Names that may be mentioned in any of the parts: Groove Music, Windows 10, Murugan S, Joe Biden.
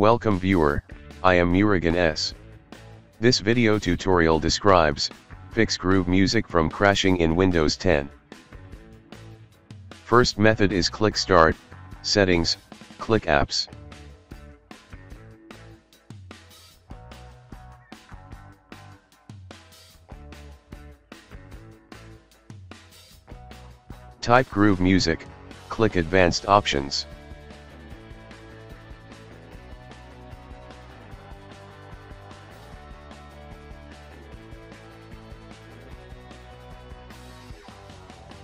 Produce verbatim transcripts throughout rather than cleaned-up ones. Welcome viewer, I am Murugan S. This video tutorial describes, fix Groove Music from crashing in Windows ten. First method is click Start, Settings, click Apps. Type Groove Music, click Advanced Options.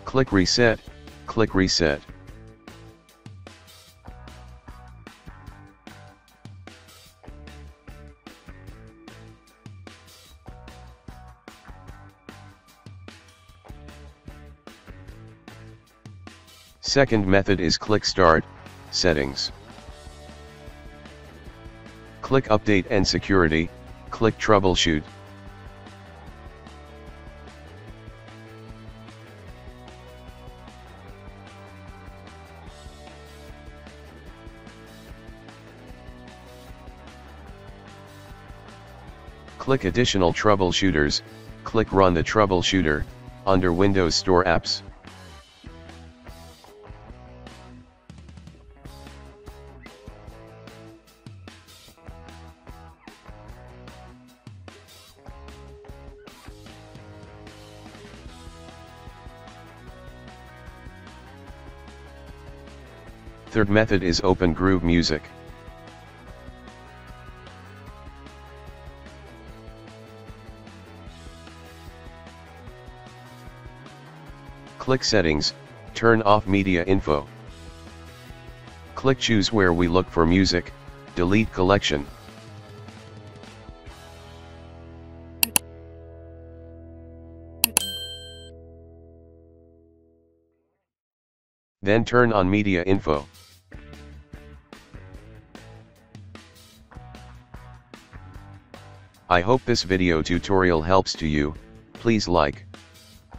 Click Reset, click Reset. Second method is click Start, Settings. Click Update and Security, click Troubleshoot. Click Additional Troubleshooters, click Run the Troubleshooter, under Windows Store Apps. Third method is open Groove Music. Click Settings, turn off Media Info. Click Choose where we look for music, delete collection. Then turn on Media Info. I hope this video tutorial helps to you. Please like,